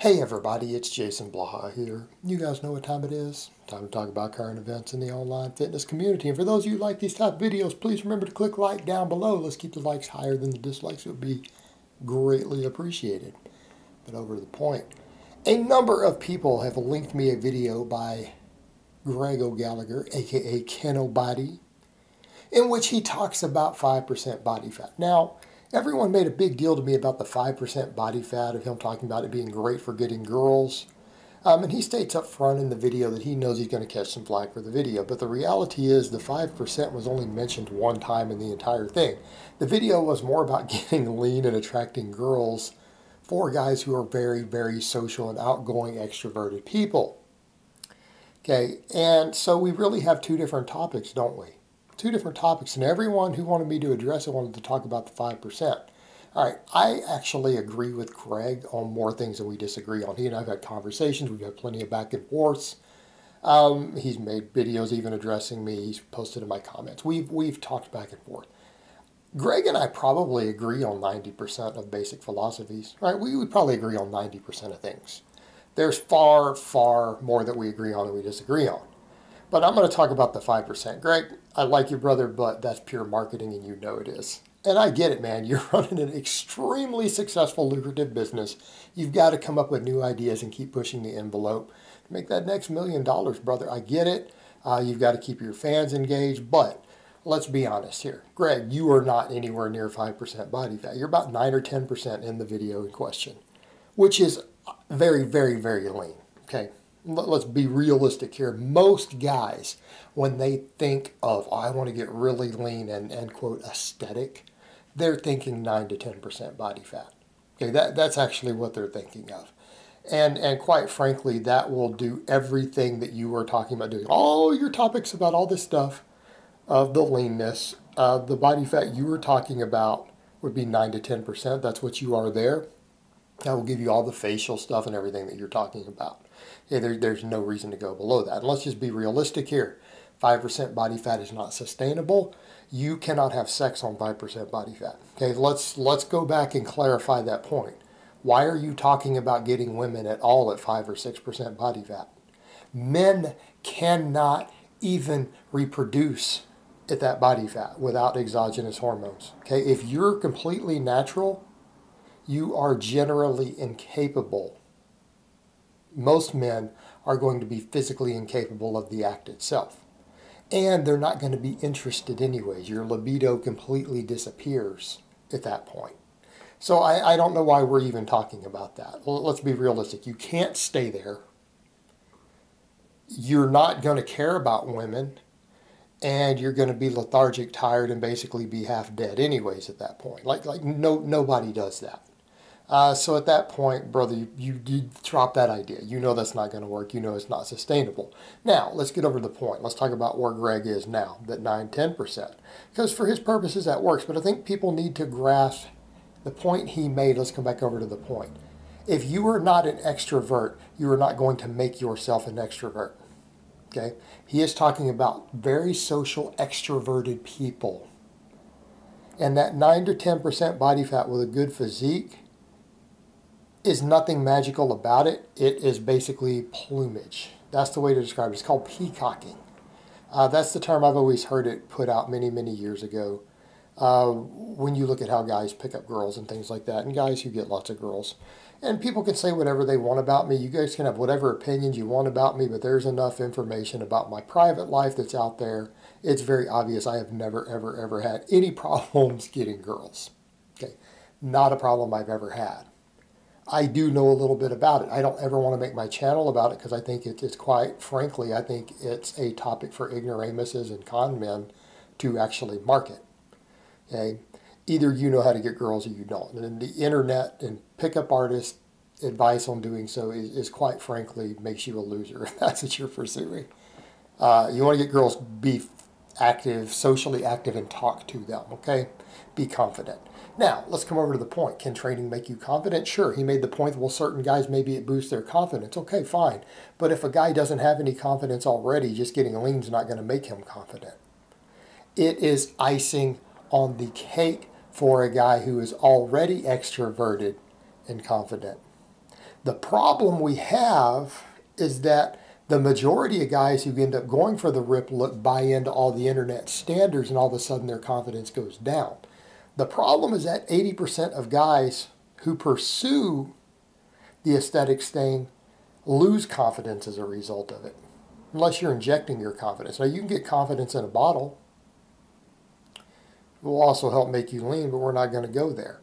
Hey everybody, it's Jason Blaha here. You guys know what time it is. Time to talk about current events in the online fitness community. And for those of you who like these type of videos, please remember to click like down below. Let's keep the likes higher than the dislikes. It would be greatly appreciated. But over to the point. A number of people have linked me a video by Greg O'Gallagher, aka Kinobody, in which he talks about 5% body fat. Now, everyone made a big deal to me about the 5% body fat, of him talking about it being great for getting girls. And he states up front in the video that he knows he's going to catch some flack for the video. But the reality is the 5% was only mentioned one time in the entire thing. The video was more about getting lean and attracting girls for guys who are very, very social and outgoing, extroverted people. Okay, and so we really have two different topics, don't we? Two different topics, and everyone who wanted me to address it wanted to talk about the 5%. All right, I actually agree with Greg on more things than we disagree on. He and I have had conversations. We've had plenty of back and forths. He's made videos even addressing me. He's posted in my comments. We've talked back and forth. Greg and I probably agree on 90% of basic philosophies, right? We would probably agree on 90% of things. There's far, far more that we agree on than we disagree on. But I'm going to talk about the 5%. Greg, I like your brother, but that's pure marketing and you know it is. And I get it, man. You're running an extremely successful, lucrative business. You've got to come up with new ideas and keep pushing the envelope to make that next $1 million, brother. I get it. You've got to keep your fans engaged. But let's be honest here. Greg, you are not anywhere near 5% body fat. You're about 9 or 10% in the video in question, which is very, very, very lean. Okay. Let's be realistic here. Most guys, when they think of, oh, I want to get really lean and quote, aesthetic, they're thinking 9 to 10% body fat. Okay, that's actually what they're thinking of. And quite frankly, that will do everything that you were talking about doing. All your topics about all this stuff, of the leanness, the body fat you were talking about would be 9 to 10%. That's what you are there. That will give you all the facial stuff and everything that you're talking about. Yeah, there's no reason to go below that. And let's just be realistic here. 5% body fat is not sustainable. You cannot have sex on 5% body fat. Okay, let's go back and clarify that point. Why are you talking about getting women at all at 5 or 6% body fat? Men cannot even reproduce at that body fat without exogenous hormones. Okay, if you're completely natural, you are generally incapable. Most men are going to be physically incapable of the act itself. And they're not going to be interested anyways. Your libido completely disappears at that point. So I don't know why we're even talking about that. Well, let's be realistic. You can't stay there. You're not going to care about women. And you're going to be lethargic, tired, and basically be half dead anyways at that point. Like nobody does that. So at that point, brother, you drop that idea. You know that's not going to work. You know it's not sustainable. Now, let's get over to the point. Let's talk about where Greg is now, that 9, 10%. Because for his purposes, that works. But I think people need to grasp the point he made. Let's come back over to the point. If you are not an extrovert, you are not going to make yourself an extrovert. Okay? He is talking about very social, extroverted people. And that 9 to 10% body fat with a good physique is nothing magical about it. It is basically plumage. That's the way to describe it. It's called peacocking. That's the term I've always heard it put out many, many years ago. When you look at how guys pick up girls and things like that, and guys who get lots of girls. And people can say whatever they want about me. You guys can have whatever opinions you want about me, but there's enough information about my private life that's out there. It's very obvious I have never, ever, ever had any problems getting girls. Okay, not a problem I've ever had. I do know a little bit about it. I don't ever want to make my channel about it because I think it's quite frankly, I think it's a topic for ignoramuses and con men to actually market. Okay. Either you know how to get girls or you don't. And the internet and pickup artist advice on doing so is quite frankly makes you a loser if that's what you're pursuing. You want to get girls, be active, socially active, and talk to them, okay? Be confident. Now, let's come over to the point. Can training make you confident? Sure, he made the point, well, certain guys, maybe it boosts their confidence. Okay, fine. But if a guy doesn't have any confidence already, just getting lean is not going to make him confident. It is icing on the cake for a guy who is already extroverted and confident. The problem we have is that the majority of guys who end up going for the rip look buy into all the internet standards, and all of a sudden their confidence goes down. The problem is that 80% of guys who pursue the aesthetics thing lose confidence as a result of it, unless you're injecting your confidence. Now, you can get confidence in a bottle. It will also help make you lean, but we're not going to go there.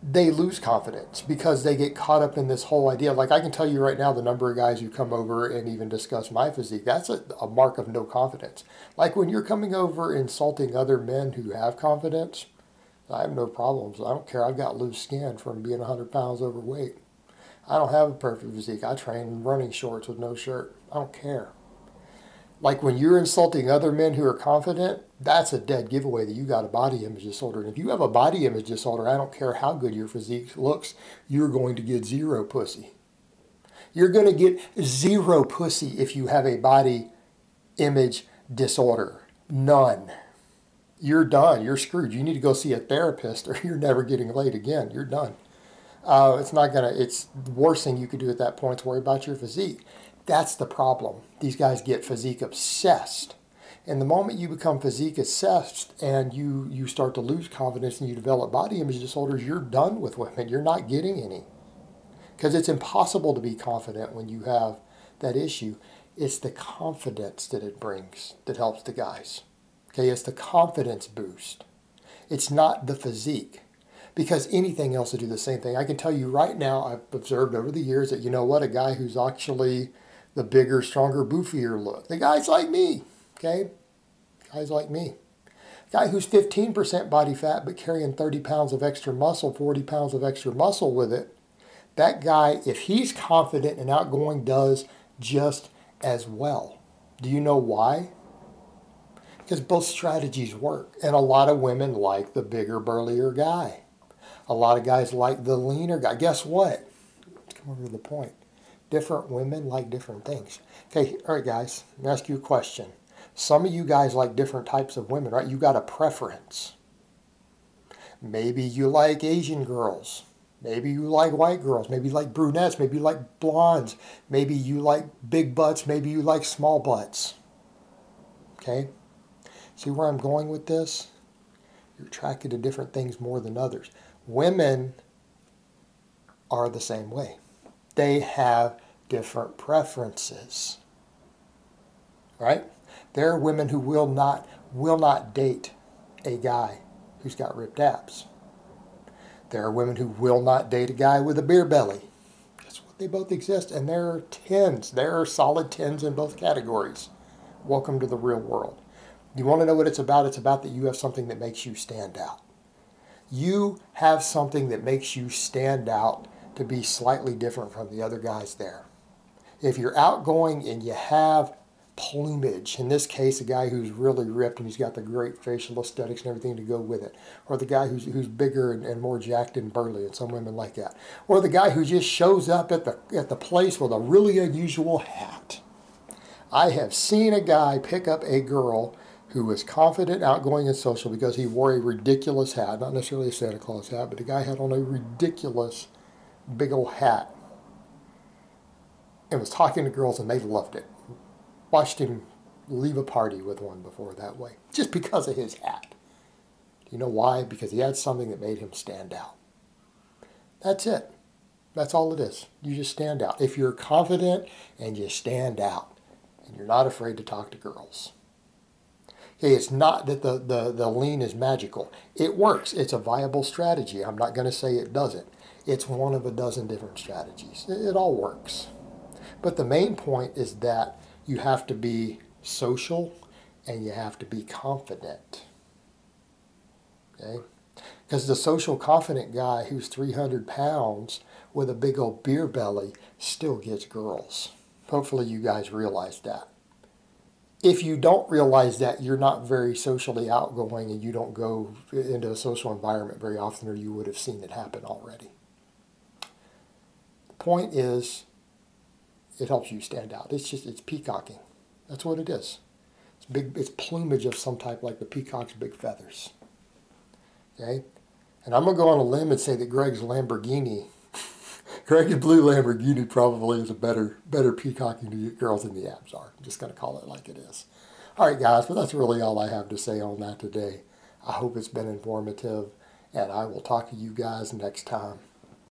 They lose confidence because they get caught up in this whole idea. Like, I can tell you right now, the number of guys who come over and even discuss my physique, that's a mark of no confidence. Like, when you're coming over insulting other men who have confidence, I have no problems. I don't care. I've got loose skin from being 100 pounds overweight. I don't have a perfect physique. I train in running shorts with no shirt. I don't care. Like, when you're insulting other men who are confident, that's a dead giveaway that you got a body image disorder. And if you have a body image disorder, I don't care how good your physique looks, you're going to get zero pussy. You're going to get zero pussy if you have a body image disorder. None. You're done. You're screwed. You need to go see a therapist or you're never getting laid again. You're done. It's the worst thing you could do at that point is worry about your physique. That's the problem. These guys get physique obsessed. And the moment you become physique obsessed and you start to lose confidence and you develop body image disorders, you're done with women. You're not getting any. Because it's impossible to be confident when you have that issue. It's the confidence that it brings that helps the guys. Okay, it's the confidence boost. It's not the physique. Because anything else will do the same thing. I can tell you right now, I've observed over the years that, you know what, a guy who's actually the bigger, stronger, boofier look. The guy's like me, okay? Guys like me. Guy who's 15% body fat but carrying 30 pounds of extra muscle, 40 pounds of extra muscle with it. That guy, if he's confident and outgoing, does just as well. Do you know why? Because both strategies work. And a lot of women like the bigger, burlier guy. A lot of guys like the leaner guy. Guess what? Let's come over to the point. Different women like different things. Okay, all right, guys, let me ask you a question. Some of you guys like different types of women, right? You got a preference. Maybe you like Asian girls. Maybe you like white girls. Maybe you like brunettes. Maybe you like blondes. Maybe you like big butts. Maybe you like small butts. Okay? See where I'm going with this? You're attracted to different things more than others. Women are the same way. They have different preferences, right? There are women who will not date a guy who's got ripped abs. There are women who will not date a guy with a beer belly. That's what they both exist, and there are tens. There are solid tens in both categories. Welcome to the real world. You want to know what it's about? It's about that you have something that makes you stand out. You have something that makes you stand out to be slightly different from the other guys there. If you're outgoing and you have plumage, in this case, a guy who's really ripped and he's got the great facial aesthetics and everything to go with it, or the guy who's bigger and more jacked and burly, and some women like that, or the guy who just shows up at the place with a really unusual hat. I have seen a guy pick up a girl who was confident, outgoing, and social because he wore a ridiculous hat, not necessarily a Santa Claus hat, but the guy had on a ridiculous big old hat and was talking to girls and they loved it. Watched him leave a party with one before that way, just because of his hat. Do you know why? Because he had something that made him stand out. That's it. That's all it is. You just stand out. If you're confident and you stand out and you're not afraid to talk to girls. Okay, it's not that the lean is magical. It works. It's a viable strategy. I'm not going to say it doesn't. It's one of a dozen different strategies. It all works. But the main point is that you have to be social and you have to be confident. Okay? Because the social confident guy who's 300 pounds with a big old beer belly still gets girls. Hopefully you guys realize that. If you don't realize that, you're not very socially outgoing and you don't go into a social environment very often or you would have seen it happen already. Point is, it helps you stand out. It's peacocking. That's what it is. It's plumage of some type, like the peacock's big feathers. Okay, and I'm gonna go on a limb and say that Greg's Lamborghini Greg & Blue Lamborghini probably is a better peacocking to girls than the abs are. I'm just going to call it like it is. All right, guys, but that's really all I have to say on that today. I hope it's been informative, and I will talk to you guys next time.